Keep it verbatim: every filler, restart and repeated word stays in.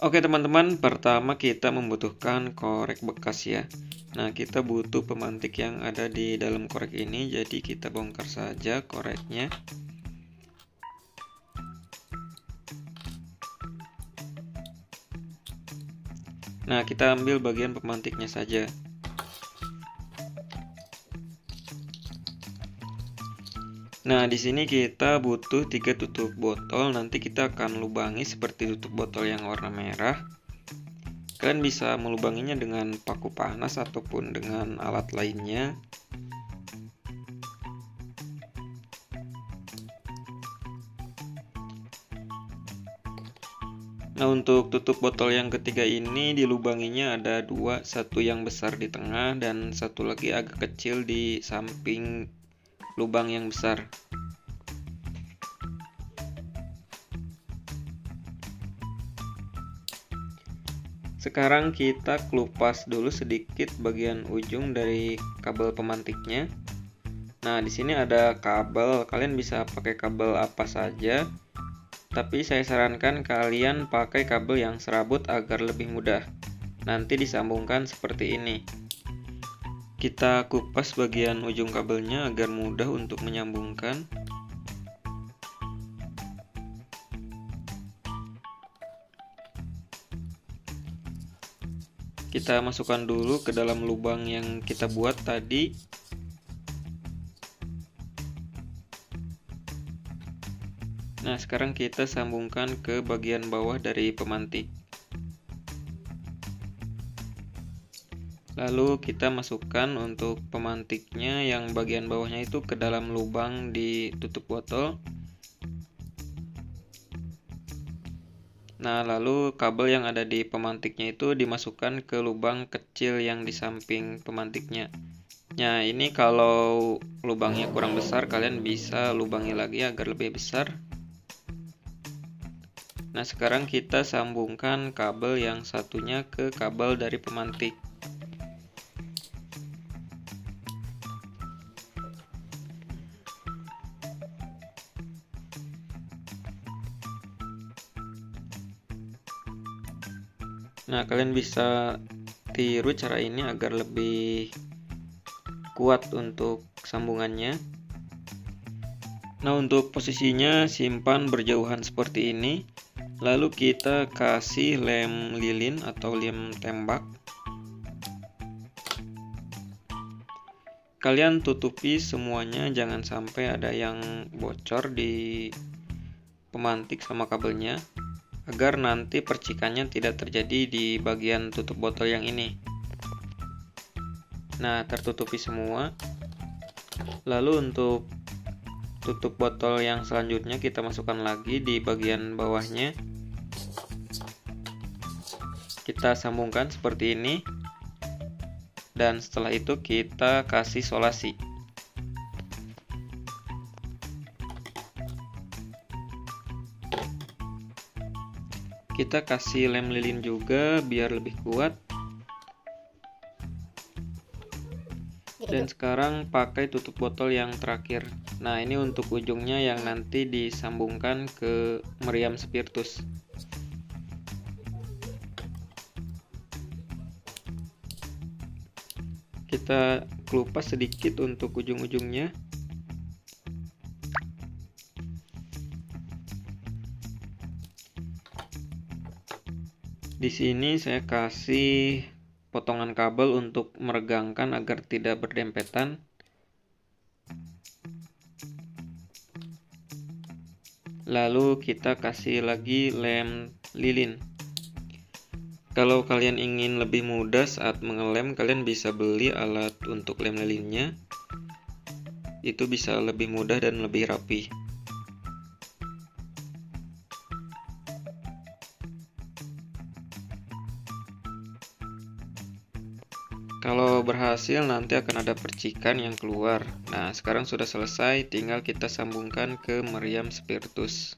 Oke teman-teman, pertama kita membutuhkan korek bekas ya. Nah, kita butuh pemantik yang ada di dalam korek ini, jadi kita bongkar saja koreknya. Nah, kita ambil bagian pemantiknya saja. Nah, di sini kita butuh tiga tutup botol. Nanti kita akan lubangi seperti tutup botol yang warna merah. Kalian bisa melubanginya dengan paku panas ataupun dengan alat lainnya. Nah, untuk tutup botol yang ketiga ini dilubanginya ada dua, satu yang besar di tengah dan satu lagi agak kecil di samping lubang yang besar. Sekarang kita kelupas dulu sedikit bagian ujung dari kabel pemantiknya. Nah, di sini ada kabel, kalian bisa pakai kabel apa saja, tapi saya sarankan kalian pakai kabel yang serabut agar lebih mudah. Nanti disambungkan seperti ini. Kita kupas bagian ujung kabelnya agar mudah untuk menyambungkan. Kita masukkan dulu ke dalam lubang yang kita buat tadi. Nah, sekarang kita sambungkan ke bagian bawah dari pemantik. Lalu kita masukkan untuk pemantiknya yang bagian bawahnya itu ke dalam lubang di tutup botol. Nah, lalu kabel yang ada di pemantiknya itu dimasukkan ke lubang kecil yang di samping pemantiknya. Nah, ini kalau lubangnya kurang besar, kalian bisa lubangi lagi agar lebih besar. Nah, sekarang kita sambungkan kabel yang satunya ke kabel dari pemantik. Nah, kalian bisa tiru cara ini agar lebih kuat untuk sambungannya. Nah, untuk posisinya simpan berjauhan seperti ini. Lalu kita kasih lem lilin atau lem tembak. Kalian tutupi semuanya, jangan sampai ada yang bocor di pemantik sama kabelnya, agar nanti percikannya tidak terjadi di bagian tutup botol yang ini. Nah, tertutupi semua. Lalu untuk tutup botol yang selanjutnya kita masukkan lagi di bagian bawahnya. Kita sambungkan seperti ini. Dan setelah itu kita kasih solasi. Kita kasih lem lilin juga biar lebih kuat. Dan sekarang pakai tutup botol yang terakhir. Nah, ini untuk ujungnya yang nanti disambungkan ke meriam spiritus. Kita kelupas sedikit untuk ujung-ujungnya. Di sini saya kasih potongan kabel untuk meregangkan agar tidak berdempetan. Lalu kita kasih lagi lem lilin. Kalau kalian ingin lebih mudah saat mengelem, kalian bisa beli alat untuk lem lilinnya. Itu bisa lebih mudah dan lebih rapi. Kalau berhasil nanti akan ada percikan yang keluar. Nah, sekarang sudah selesai, tinggal kita sambungkan ke meriam spiritus.